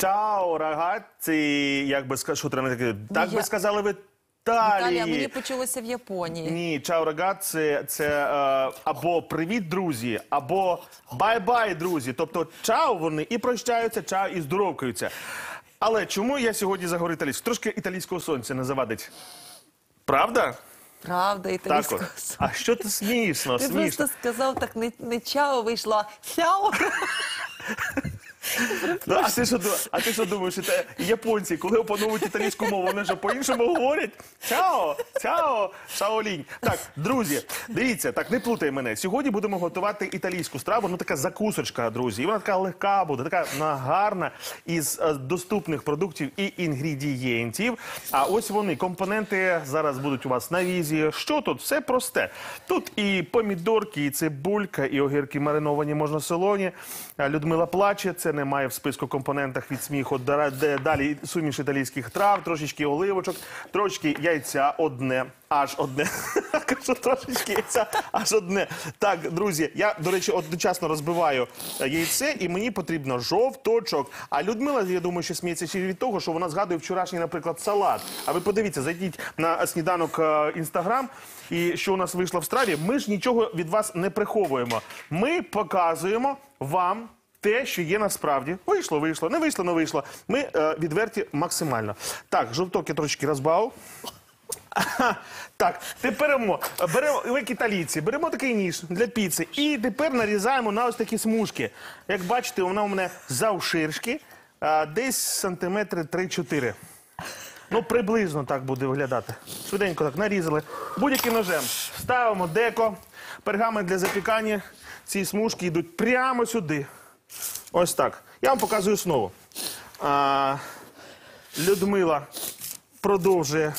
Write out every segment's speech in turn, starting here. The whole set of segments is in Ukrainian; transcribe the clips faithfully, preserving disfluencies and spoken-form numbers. Чао, рагаці, як би сказали, так би сказали ви Італії. Італія, мені почулося в Японії. Ні, чао, рагаці, це або привіт, друзі, або бай-бай, друзі. Тобто чао вони і прощаються, чао і здоровкаються. Але чому я сьогодні заговорю італійською? Трошки італійського сонця не завадить. Правда? Правда, італійського сонця. А що ти смішно, смішно. Ти просто сказав так, не чао вийшло, а сяо. А ти що думаєш, японці, коли опановують італійську мову, вони ж по-іншому говорять? Чао, чао, шаолінь. Так, друзі, дивіться, так, не плутай мене. Сьогодні будемо готувати італійську страву, ну така закусочка, друзі. І вона така легка буде, така гарна, із доступних продуктів і інгредієнтів. А ось вони, компоненти зараз будуть у вас на візі. Що тут? Все просте. Тут і помідорки, і цибулька, і огірки мариновані, можна солоні. Людмила плаче, це немає в списку компонентах від сміху. Далі суміш італійських трав, трошечки оливочок, трошечки яйця одне, аж одне. Кажу, трошечки яйця, аж одне. Так, друзі, я, до речі, одночасно розбиваю яйце, і мені потрібно жовточок. А Людмила, я думаю, що сміється ще від того, що вона згадує вчорашній, наприклад, салат. А ви подивіться, зайдіть на сніданок Instagram, і що у нас вийшло в страві. Ми ж нічого від вас не приховуємо. Ми показуємо вам те, що є насправді. Вийшло, вийшло, не вийшло, не вийшло. Ми е, відверті максимально. Так, жовток я трошечки розбав. Так, тепер беремо, ви італійці, беремо такий ніж для піци. І тепер нарізаємо на ось такі смужки. Як бачите, вона у мене завширшки, е, десь сантиметри три-чотири. Ну, приблизно так буде виглядати. Швиденько так нарізали. Будь-яким ножем ставимо деко, пергамент для запікання. Ці смужки йдуть прямо сюди. Ось так. Я вам показую основу. А, Людмила продовжує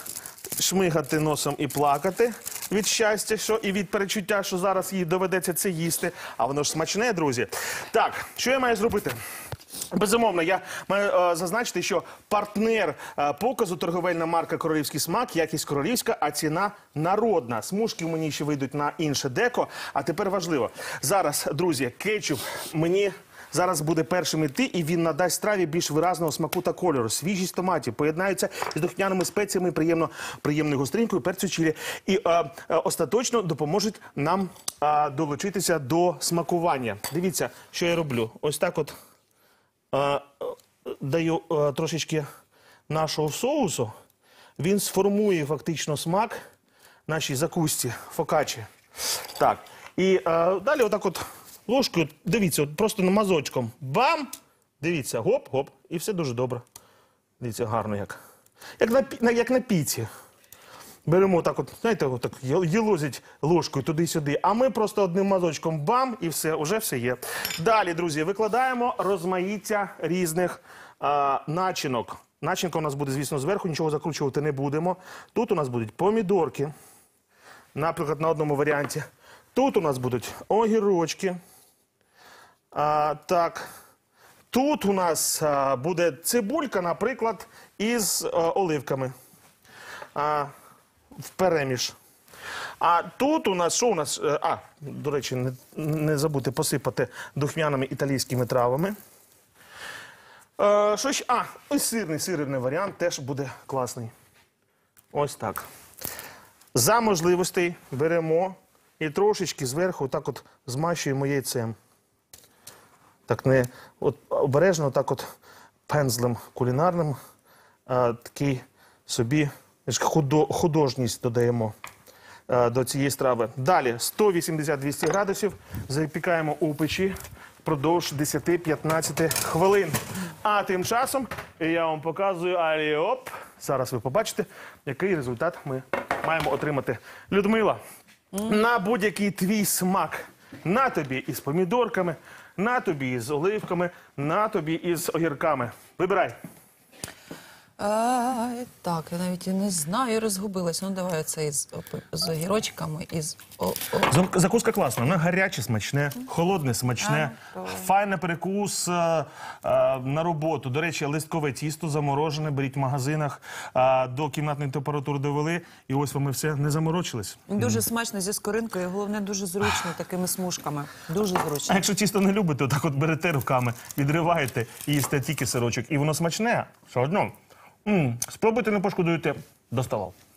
шмигати носом і плакати від щастя, що і від перечуття, що зараз їй доведеться це їсти. А воно ж смачне, друзі. Так, що я маю зробити? Безумовно, я маю е, зазначити, що партнер е, показу торговельна марка «Кролівський смак», якість королівська, а ціна народна. Смужки мені ще вийдуть на інше деко. А тепер важливо. Зараз, друзі, кетчуп мені зараз буде першим іти, і він надасть страві більш виразного смаку та кольору. Свіжість томатів поєднаються з духмяними спеціями, приємно, приємною гостринкою, перцю чилі. І е, е, остаточно допоможуть нам е, долучитися до смакування. Дивіться, що я роблю. Ось так от е, даю е, трошечки нашого соусу. Він сформує фактично смак нашій закусці, фокачі. Так, і е, далі отак от ложкою, дивіться, от просто мазочком. Бам! Дивіться, гоп-гоп. І все дуже добре. Дивіться, гарно як. Як на, на, як на піці. Беремо так от, знаєте, отак єлозять ложкою туди-сюди. А ми просто одним мазочком бам, і все, уже все є. Далі, друзі, викладаємо розмаїття різних а, начинок. Начинка у нас буде, звісно, зверху, нічого закручувати не будемо. Тут у нас будуть помідорки, наприклад, на одному варіанті. Тут у нас будуть огірочки. А, так. Тут у нас а, буде цибулька, наприклад, із а, оливками. А, впереміж. А тут у нас, що у нас? А, до речі, не, не забути посипати духмяними італійськими травами. А, що ще? А, ось сирний, сирний варіант теж буде класний. Ось так. За можливостей беремо і трошечки зверху так от змащуємо яйцем. Так не от, обережно так от пензлем кулінарним, а, такий собі худо, художність додаємо а, до цієї страви. Далі сто вісімдесят - двісті градусів запікаємо у печі впродовж десяти-п'ятнадцяти хвилин. А тим часом я вам показую аліоп. Зараз ви побачите, який результат ми маємо отримати. Людмила, на будь-який твій смак. На тобі із помідорками, на тобі із оливками, на тобі із огірками. Вибирай. Е, так, я навіть і не знаю, розгубилась. Ну, давай це із, з огірочками, із... О, о. Закуска класна, вона гаряче смачне, холодне смачне, а, файний перекус а, а, на роботу. До речі, листкове тісто заморожене, беріть в магазинах, а, до кімнатної температури довели, і ось вам і все, не заморочились. Дуже mm. смачно, зі скоринкою, головне, дуже зручно, такими смужками. Дуже зручно. А якщо тісто не любите, так от берете руками, відриваєте і їсте тільки сирочок. І воно смачне, все одно. М-м, спробуйте, не пошкодуєте, доставав.